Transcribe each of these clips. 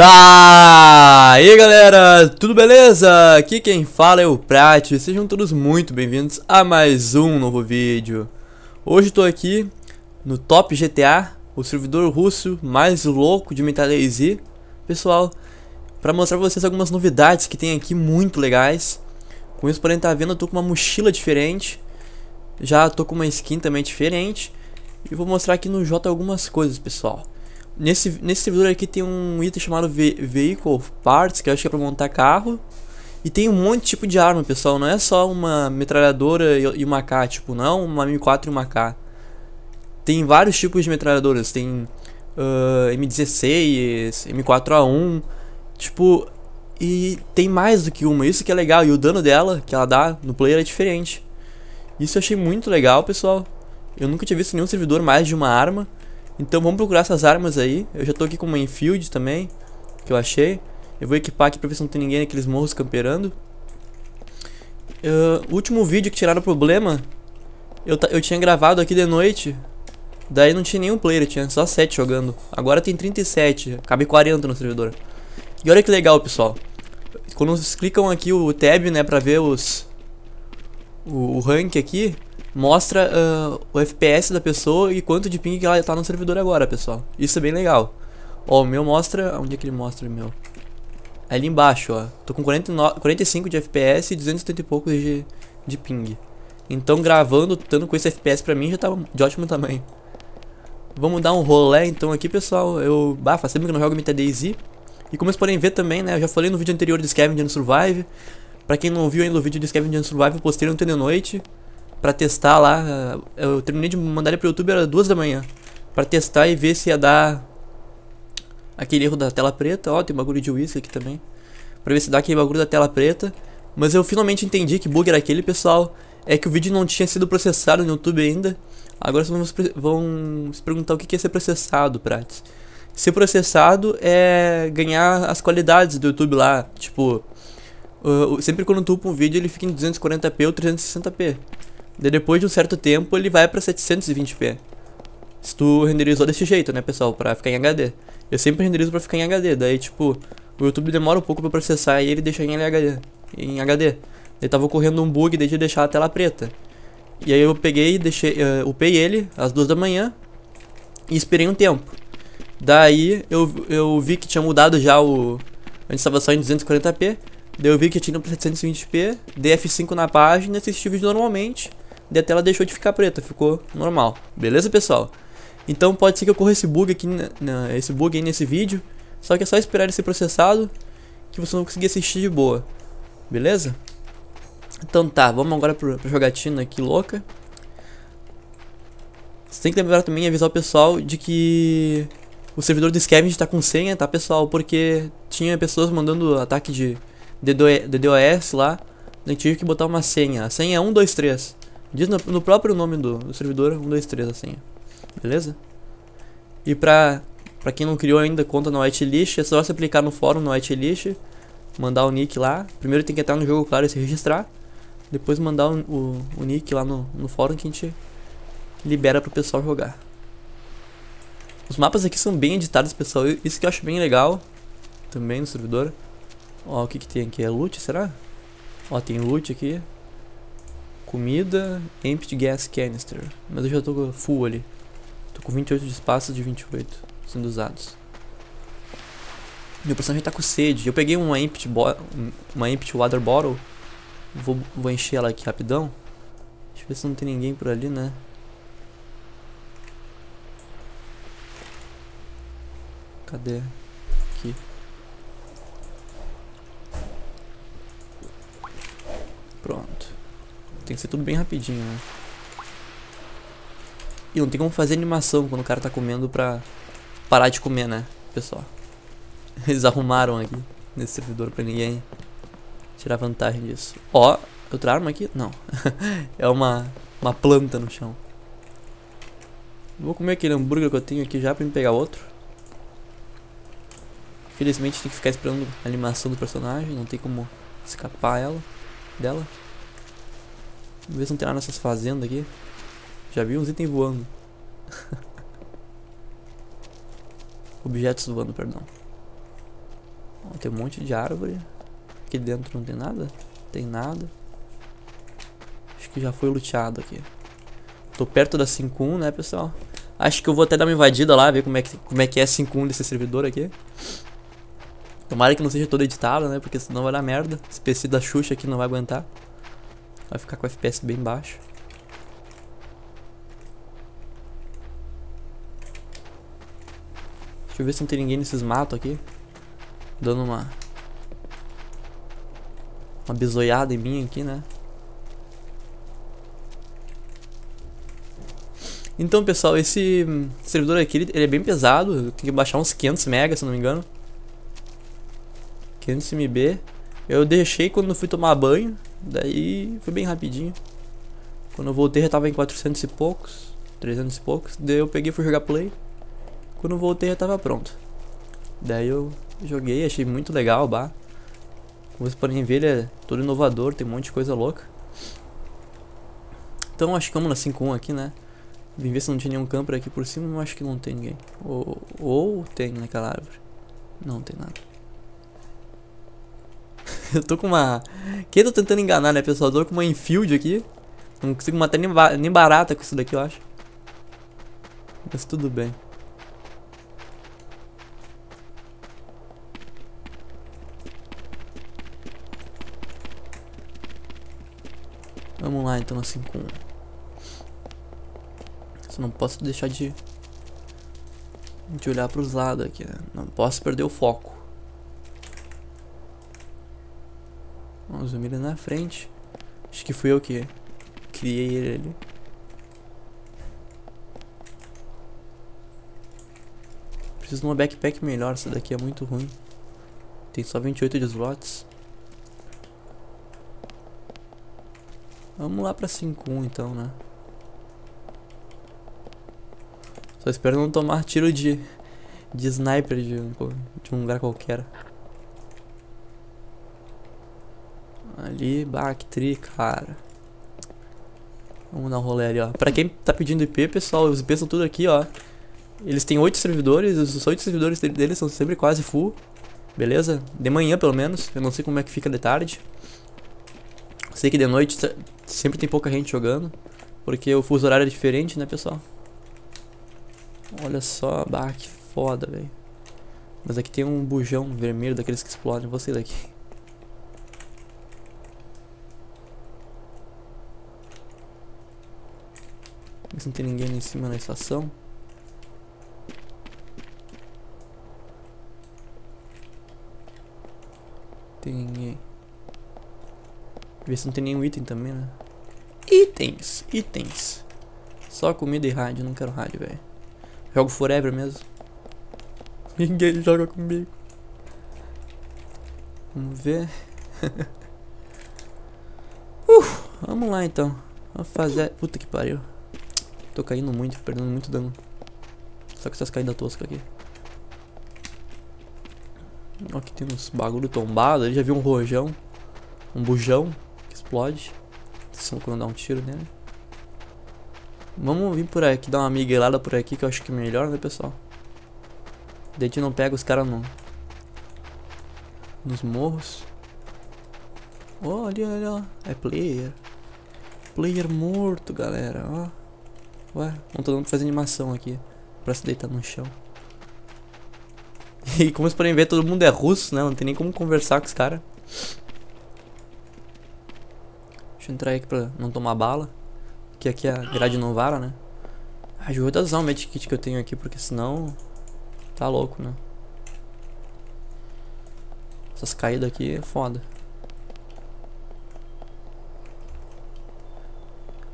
Daí galera, tudo beleza? Aqui quem fala é o Prat, sejam todos muito bem-vindos a mais um novo vídeo. Hoje estou aqui no Top GTA, o servidor russo mais louco de MTA DayZ, pessoal, para mostrar pra vocês algumas novidades que tem aqui muito legais. Com isso, podem estar vendo, eu tô com uma mochila diferente, já tô com uma skin também diferente e vou mostrar aqui no J algumas coisas, pessoal. Nesse servidor aqui tem um item chamado Vehicle Parts, que eu acho que é pra montar carro. E tem um monte de tipo de arma, pessoal. Não é só uma metralhadora e uma K, tipo, não uma M4 e uma K. Tem vários tipos de metralhadoras. Tem M16, M4A1, tipo... E tem mais do que uma, isso que é legal. E o dano dela, que ela dá no player, é diferente. Isso eu achei muito legal, pessoal. Eu nunca tinha visto nenhum servidor mais de uma arma. Então vamos procurar essas armas aí. Eu já tô aqui com uma Mainfield também, que eu achei. Eu vou equipar aqui pra ver se não tem ninguém naqueles morros camperando. O último vídeo que tiraram o problema, eu tinha gravado aqui de noite. Daí não tinha nenhum player, tinha só 7 jogando. Agora tem 37, cabe 40 no servidor. E olha que legal, pessoal. Quando vocês clicam aqui o tab, né, pra ver o rank aqui, mostra o FPS da pessoa e quanto de ping que ela tá no servidor agora, pessoal. Isso é bem legal. Ó, o meu mostra... Onde é que ele mostra o meu? Ali embaixo, ó. Tô com 45 de FPS e 270 e poucos de ping. Então gravando, estando com esse FPS pra mim já tá de ótimo tamanho. Vamos dar um rolê então aqui, pessoal. Eu... faz tempo que eu não jogo MTA DayZ. E como vocês podem ver também, né, eu já falei no vídeo anterior do Scavenge and Survive. Pra quem não viu ainda o vídeo do Scavenge and Survive, eu postei ontem de noite pra testar lá. Eu terminei de mandar ele pro YouTube, era 2 da manhã, pra testar e ver se ia dar aquele erro da tela preta. Ó, tem bagulho de whisky aqui também, pra ver se dá aquele bagulho da tela preta. Mas eu finalmente entendi que bug era aquele, pessoal. É que o vídeo não tinha sido processado no YouTube ainda. Agora vocês vão se perguntar o que é ser processado, Prates. Ser processado é ganhar as qualidades do YouTube lá. Tipo, sempre quando tu upa um vídeo ele fica em 240p ou 360p. Depois de um certo tempo ele vai pra 720p. Se tu renderizou desse jeito, né, pessoal, pra ficar em HD. Eu sempre renderizo pra ficar em HD. Daí, tipo, o YouTube demora um pouco pra processar e ele deixa em HD. Daí tava ocorrendo um bug desde deixar a tela preta. E aí eu peguei e deixei, upei ele às 2 da manhã e esperei um tempo. Daí eu vi que tinha mudado já o... Antes tava só em 240p. Daí eu vi que tinha ido pra 720p. Dei F5 na página e assisti o vídeo normalmente. Daí a tela deixou de ficar preta, ficou normal. Beleza, pessoal? Então pode ser que ocorra esse bug aqui, esse bug aí nesse vídeo. Só que é só esperar ele ser processado que vocês vão conseguir assistir de boa. Beleza? Então tá, vamos agora pra jogatina aqui louca. Você tem que lembrar também e avisar o pessoal de que o servidor do Scavenge tá com senha, tá, pessoal? Porque tinha pessoas mandando ataque de DDoS lá. A gente tinha que botar uma senha. A senha é 123. Diz no próprio nome do servidor, 123 a senha. Beleza? E pra quem não criou ainda conta na Whitelist, é só você clicar no fórum na Whitelist, mandar o nick lá. Primeiro tem que entrar no jogo, claro, e se registrar. Depois mandar o nick lá no fórum que a gente libera pro pessoal jogar. Os mapas aqui são bem editados, pessoal. Isso que eu acho bem legal também no servidor. Ó, o que tem aqui? É loot, será? Ó, tem loot aqui. Comida, empty gas canister. Mas eu já tô full ali. Tô com 28 de espaço de 28 sendo usados. Meu personagem tá com sede. Eu peguei uma empty water bottle. Vou encher ela aqui rapidão. Deixa eu ver se não tem ninguém por ali, né? Cadê? Aqui. Pronto. Tem que ser tudo bem rapidinho, né? E não tem como fazer animação quando o cara tá comendo pra parar de comer, né, pessoal? Eles arrumaram aqui nesse servidor pra ninguém tirar vantagem disso. Ó, outra arma aqui? Não. É uma planta no chão. Vou comer aquele hambúrguer que eu tenho aqui já pra me pegar outro. Infelizmente tem que ficar esperando a animação do personagem, não tem como escapar dela. Vamos ver se não tem nada nessas fazendas aqui. Já vi uns itens voando. Objetos voando, perdão. Tem um monte de árvore. Aqui dentro não tem nada? Tem nada. Acho que já foi luteado aqui. Tô perto da 5.1, né, pessoal? Acho que eu vou até dar uma invadida lá, ver como é que é 5.1 desse servidor aqui. Tomara que não seja todo editado, né? Porque senão vai dar merda. Esse PC da Xuxa aqui não vai aguentar. Vai ficar com o FPS bem baixo. Deixa eu ver se não tem ninguém nesses matos aqui. Dando uma bizoiada em mim aqui, né? Então, pessoal, esse servidor aqui, ele é bem pesado. Eu tenho que baixar uns 500 MB, se não me engano. 500 MB. Eu deixei quando fui tomar banho. Daí foi bem rapidinho. Quando eu voltei já tava em 400 e poucos, 300 e poucos. Daí eu peguei e fui jogar play. Quando eu voltei já tava pronto. Daí eu joguei, achei muito legal, bah. Como vocês podem ver, ele é todo inovador, tem um monte de coisa louca. Então acho que vamos na 5.1 aqui, né? Vim ver se não tinha nenhum camper aqui por cima, mas acho que não tem ninguém. Ou tem naquela árvore. Não tem nada. Eu tô com uma... Quem eu tô tentando enganar, né, pessoal? Eu tô com uma Mainfield aqui. Não consigo matar nem barata com isso daqui, eu acho. Mas tudo bem. Vamos lá, então, assim com... Só não posso deixar de olhar pros lados aqui, né? Não posso perder o foco. Vamos zoom ele na frente. Acho que fui eu que criei ele ali. Preciso de uma backpack melhor, essa daqui é muito ruim. Tem só 28 de slots. Vamos lá pra 5.1 então, né? Só espero não tomar tiro de sniper de um lugar qualquer. Ali, Bactri, cara. Vamos dar um rolê ali, ó. Pra quem tá pedindo IP, pessoal, os IPs são tudo aqui, ó. Eles têm 8 servidores, os 8 servidores deles são sempre quase full. Beleza? De manhã, pelo menos. Eu não sei como é que fica de tarde. Sei que de noite sempre tem pouca gente jogando, porque o fuso horário é diferente, né, pessoal? Olha só, bah, que foda, velho. Mas aqui tem um bujão vermelho daqueles que explodem. Vou sair daqui. Mas não tem ninguém ali em cima na estação. Tem ninguém. Ver se não tem nenhum item também, né? Itens, itens. Só comida e rádio, não quero rádio, velho. Jogo forever mesmo. Ninguém joga comigo. Vamos ver. Vamos lá então. Vamos fazer... Puta que pariu. Tô caindo muito, perdendo muito dano. Só com essas caídas toscas aqui. Ó, que tem uns bagulho tombado. Ele já viu um rojão. Um bujão que explode. Se não dar um tiro nele. Vamos vir por aqui, dar uma miguelada por aqui, que eu acho que é melhor, né, pessoal? Daí a gente não pega os caras nos morros. Oh, ali, olha, é player. Player morto, galera, ó. Ué, não tô dando pra fazer animação aqui. Pra se deitar no chão. E como vocês podem ver, todo mundo é russo, né? Não tem nem como conversar com os caras. Deixa eu entrar aqui pra não tomar bala. Que aqui a grade não vara, né? Ah, eu vou usar o medkit que eu tenho aqui, porque senão... Tá louco, né? Essas caídas aqui é foda.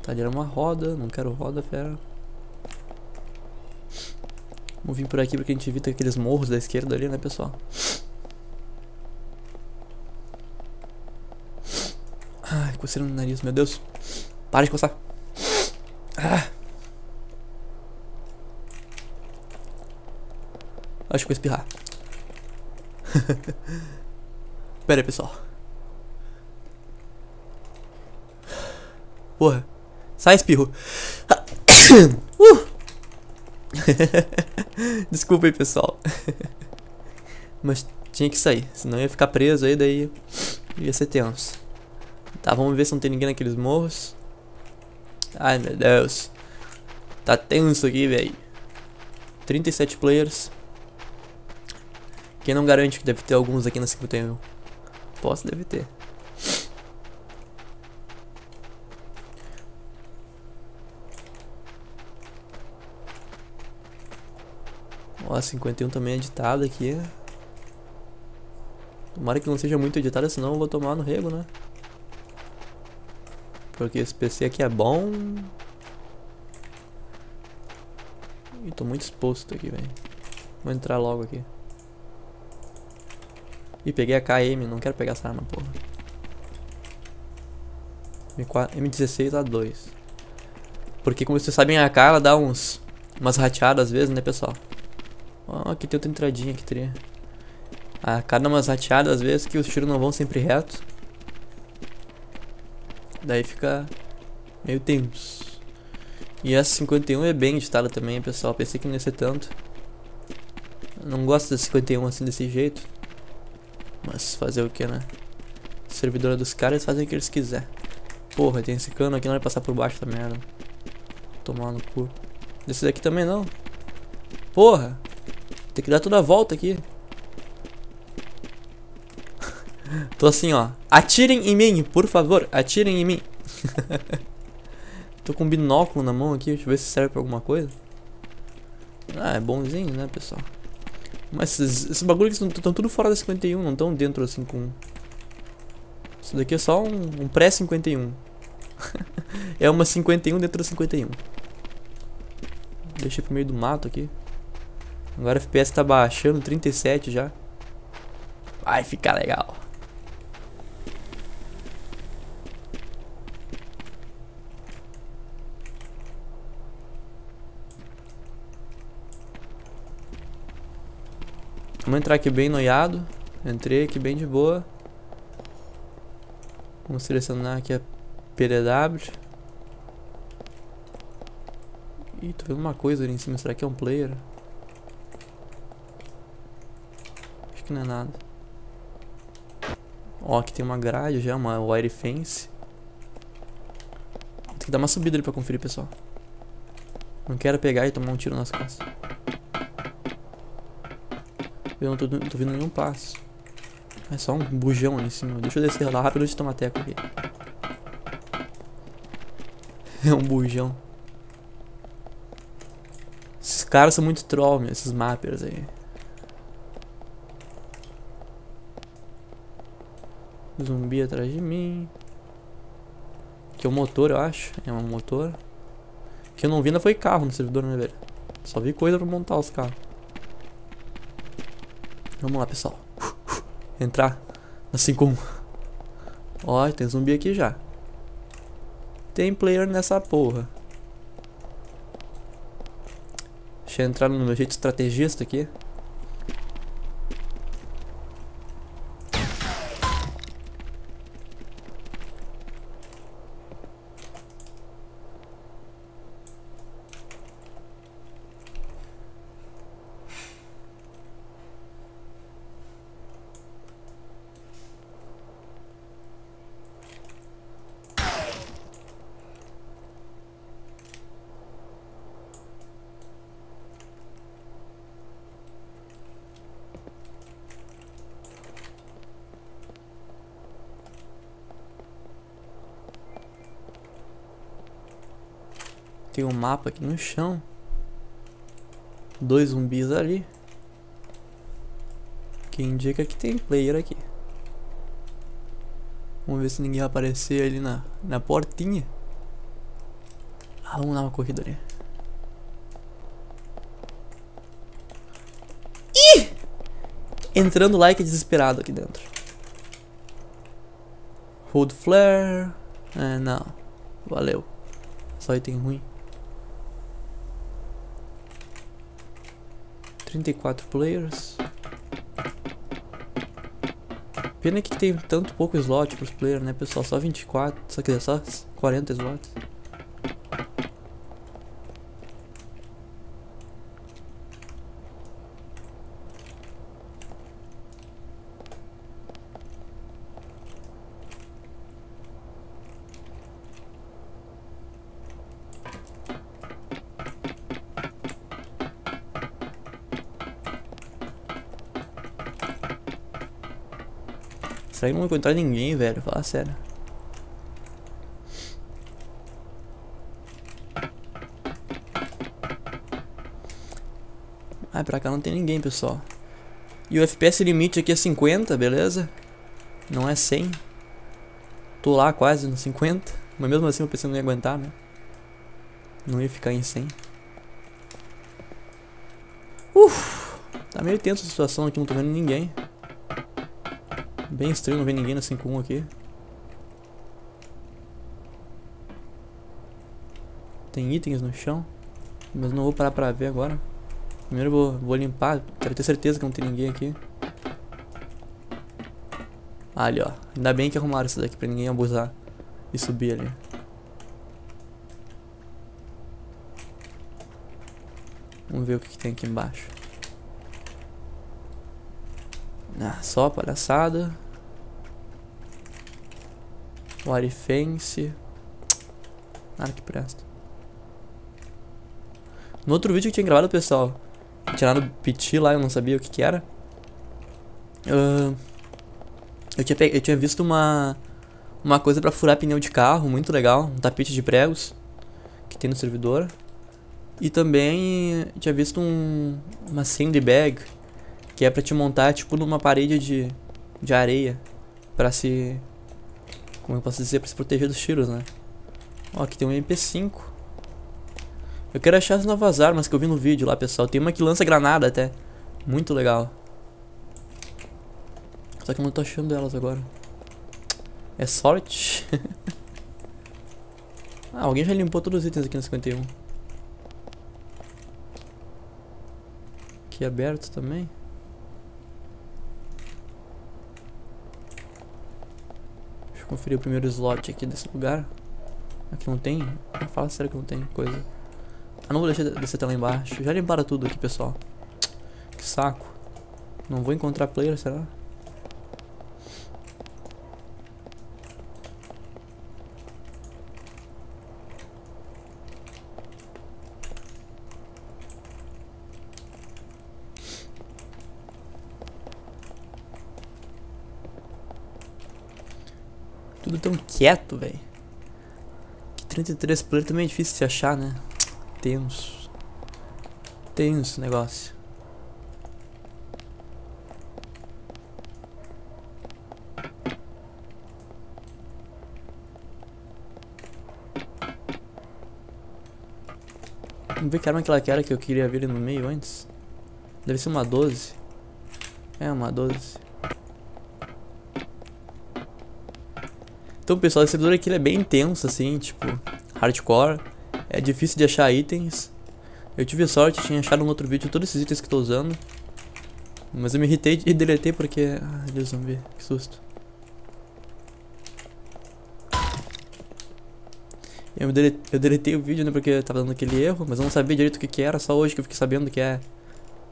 Tá ali uma roda, não quero roda, fera. Vamos vir por aqui porque a gente evita aqueles morros da esquerda ali, né, pessoal? Ai, coceira no nariz, meu Deus. Para de coçar. Ah. Acho que vou espirrar. Pera aí, pessoal. Porra. Sai, espirro. Desculpa aí, pessoal. Mas Tinha que sair, senão ia ficar preso aí, daí ia ser tenso. Tá, vamos ver se não tem ninguém naqueles morros. Ai, meu Deus. Tá tenso aqui, velho. 37 players. Quem não garante que deve ter alguns aqui na 51? Posso, deve ter. Ó, 51 também é editado aqui. Tomara que não seja muito editado, senão eu vou tomar no rego, né? Porque esse PC aqui é bom. E tô muito exposto aqui, velho. Vou entrar logo aqui. Ih, peguei a AKM, não quero pegar essa arma, porra. M16A2. Porque como vocês sabem, a AK ela dá umas rateadas às vezes, né, pessoal? Ó, aqui tem outra entradinha que teria. A AK dá umas rateadas às vezes que os tiros não vão sempre reto. Daí fica meio tenso. E essa 51 é bem editada também, pessoal. Pensei que não ia ser tanto. Eu não gosto da 51 assim desse jeito. Mas fazer o que, né? Servidora dos caras fazem o que eles quiserem. Porra, tem esse cano aqui, não vai passar por baixo da merda. Tomar no cu. Desse daqui também não. Porra! Tem que dar toda a volta aqui. Tô assim, ó. Atirem em mim, por favor. Atirem em mim. Tô com um binóculo na mão aqui. Deixa eu ver se serve pra alguma coisa. Ah, é bonzinho, né, pessoal? Mas esses bagulhos estão tudo fora da 51. Não estão dentro, assim, com... Isso daqui é só um pré-51. É uma 51 dentro da 51. Deixei pro meio do mato aqui. Agora o FPS tá baixando. 37 já. Vai ficar legal. Vamos entrar aqui bem noiado. Entrei aqui bem de boa. Vamos selecionar aqui a PDW. Ih, tô vendo uma coisa ali em cima. Será que é um player? Acho que não é nada. Ó, aqui tem uma grade já, uma wire fence. Tem que dar uma subida ali pra conferir, pessoal. Não quero pegar e tomar um tiro nas costas. Eu não tô vindo nenhum passo. É só um bujão ali em cima. Deixa eu descer lá rápido antes de tomar teco aqui. É um bujão. Esses caras são muito troll, meu, esses mappers aí. Zumbi atrás de mim. Aqui é um motor, eu acho. É um motor. O que eu não vi ainda foi carro no servidor, né, velho? Só vi coisa pra montar os carros. Vamos lá, pessoal. Entrar na 5-1. Ó, tem zumbi aqui já. Tem player nessa porra. Deixa eu entrar no meu jeito estrategista aqui. Tem um mapa aqui no chão. 2 zumbis ali. Que indica que tem player aqui. Vamos ver se ninguém vai aparecer ali na portinha. Ah, vamos dar uma corrida ali. Ih! Entrando like desesperado aqui dentro. Hold flare. Ah, não. Valeu. Só item ruim. 34 players. Pena que tem tanto pouco slot pros players, né, pessoal? Só 24, só que só 40 slots. Será que não vou encontrar ninguém, velho? Fala sério. Ah, pra cá não tem ninguém, pessoal. E o FPS limite aqui é 50, beleza? Não é 100. Tô lá quase no 50. Mas mesmo assim o PC não ia aguentar, né? Não ia ficar em 100. Uff, tá meio tenso a situação aqui, não tô vendo ninguém. Bem estranho não ver ninguém na 5.1 aqui. Tem itens no chão, mas não vou parar pra ver agora. Primeiro eu vou limpar, quero ter certeza que não tem ninguém aqui. Ali, ó. Ainda bem que arrumaram isso daqui pra ninguém abusar e subir ali. Vamos ver o que, que tem aqui embaixo. Ah, só palhaçada. Warifense. Nada que presta. No outro vídeo que eu tinha gravado, pessoal, tirado piti lá, eu não sabia o que que era. Eu tinha visto uma coisa pra furar pneu de carro, muito legal. Um tapete de pregos que tem no servidor. E também tinha visto uma sandbag, que é pra te montar tipo numa parede de areia, pra se... como eu posso dizer? Pra se proteger dos tiros, né? Ó, aqui tem um MP5. Eu quero achar as novas armas que eu vi no vídeo lá, pessoal. Tem uma que lança granada até. Muito legal. Só que eu não tô achando elas agora. É sorte. Ah, alguém já limpou todos os itens aqui no 51. Aqui aberto também. Conferir o primeiro slot aqui desse lugar. Aqui não tem? Fala sério que não tem coisa. Ah, não vou deixar descer até lá embaixo. Já limparam tudo aqui, pessoal. Que saco. Não vou encontrar player, será? Tudo tão quieto, velho. 33 player também é difícil de se achar, né? Tenso. Tenso negócio. Vamos ver que arma aquela que era que eu queria ver ali no meio antes. Deve ser uma 12. É, uma 12. Então, pessoal, esse servidor aqui ele é bem intenso, assim, tipo, hardcore. É difícil de achar itens. Eu tive sorte, tinha achado no outro vídeo todos esses itens que eu tô usando. Mas eu me irritei e deletei porque... ah, Deus, zumbi, que susto. Eu deletei o vídeo, né, porque tava dando aquele erro, mas eu não sabia direito o que que era. Só hoje que eu fiquei sabendo que é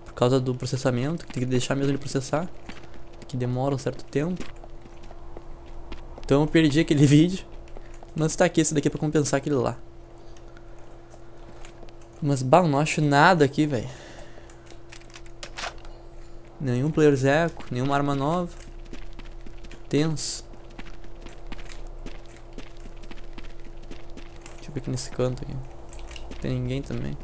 por causa do processamento, que tem que deixar mesmo ele processar, que demora um certo tempo. Então eu perdi aquele vídeo. Mas tá aqui, esse daqui é pra compensar aquele lá. Mas, bah, eu não acho nada aqui, velho. Nenhum player zeco, nenhuma arma nova. Tenso. Deixa eu ver aqui nesse canto aqui. Não tem ninguém também.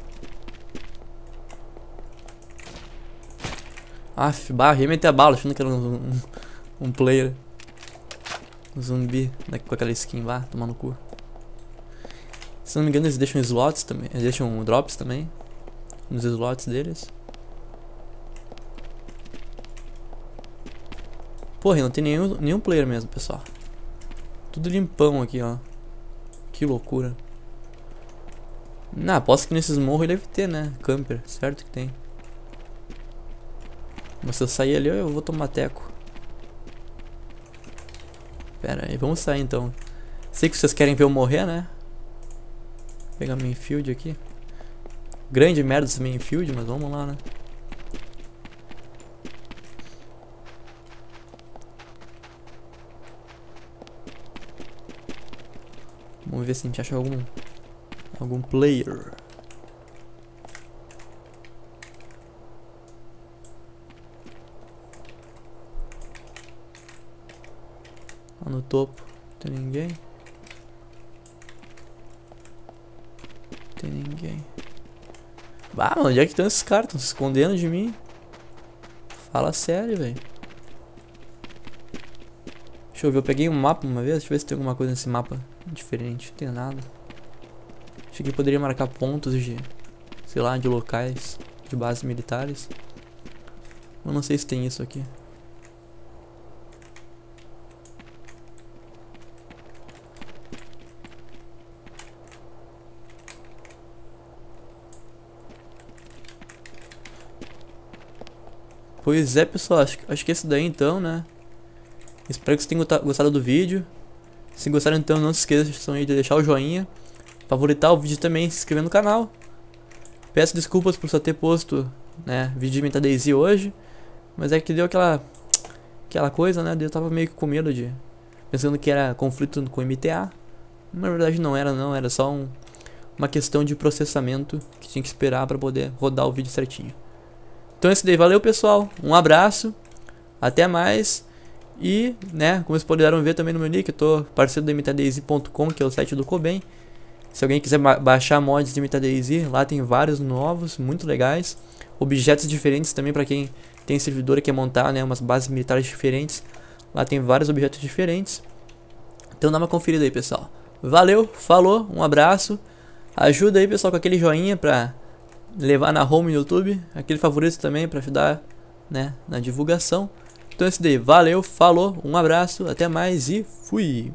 Aff, bah, ia meter a bala achando que era um player. Zumbi, daqui com aquela skin, vá, tomar no cu. Se não me engano, eles deixam slots também, eles deixam drops também nos slots deles. Porra, não tem nenhum player mesmo, pessoal. Tudo limpão aqui, ó. Que loucura. Ah, aposto que nesses morros ele deve ter, né? Camper, certo que tem. Mas se eu sair ali, eu vou tomar teco. Pera aí, vamos sair então. Sei que vocês querem ver eu morrer, né? Vou pegar Mainfield aqui. Grande merda esse Mainfield, mas vamos lá, né? Vamos ver se a gente acha algum player. Lá no topo não tem ninguém. Não tem ninguém. Bah, mano, onde é que estão esses caras? Estão se escondendo de mim? Fala sério, velho. Deixa eu ver, eu peguei um mapa uma vez. Deixa eu ver se tem alguma coisa nesse mapa diferente. Não tem nada. Achei que poderia marcar pontos de, sei lá, de locais, de bases militares. Eu não sei se tem isso aqui. Pois é, pessoal, acho que é isso daí então, né? Espero que vocês tenham gostado do vídeo. Se gostaram, então, não se esqueçam aí de deixar o joinha, favoritar o vídeo também, se inscrever no canal. Peço desculpas por só ter posto, né, vídeo de MTA DayZ hoje, mas é que deu aquela coisa, né? Eu tava meio que com medo de, pensando que era conflito com MTA, mas na verdade não era, não. Era só uma questão de processamento que tinha que esperar pra poder rodar o vídeo certinho. Então é isso daí, valeu, pessoal, um abraço, até mais. E, né, como vocês puderam ver também no meu nick, eu tô parceiro do mtadayz.com, que é o site do Coben. Se alguém quiser baixar mods de MTADayZ, lá tem vários novos, muito legais. Objetos diferentes também, pra quem tem servidor e quer montar, né, umas bases militares diferentes. Lá tem vários objetos diferentes. Então dá uma conferida aí, pessoal. Valeu, falou, um abraço. Ajuda aí, pessoal, com aquele joinha pra levar na home no YouTube. Aquele favorito também pra ajudar, né, na divulgação. Então é isso daí, valeu, falou, um abraço, até mais e fui!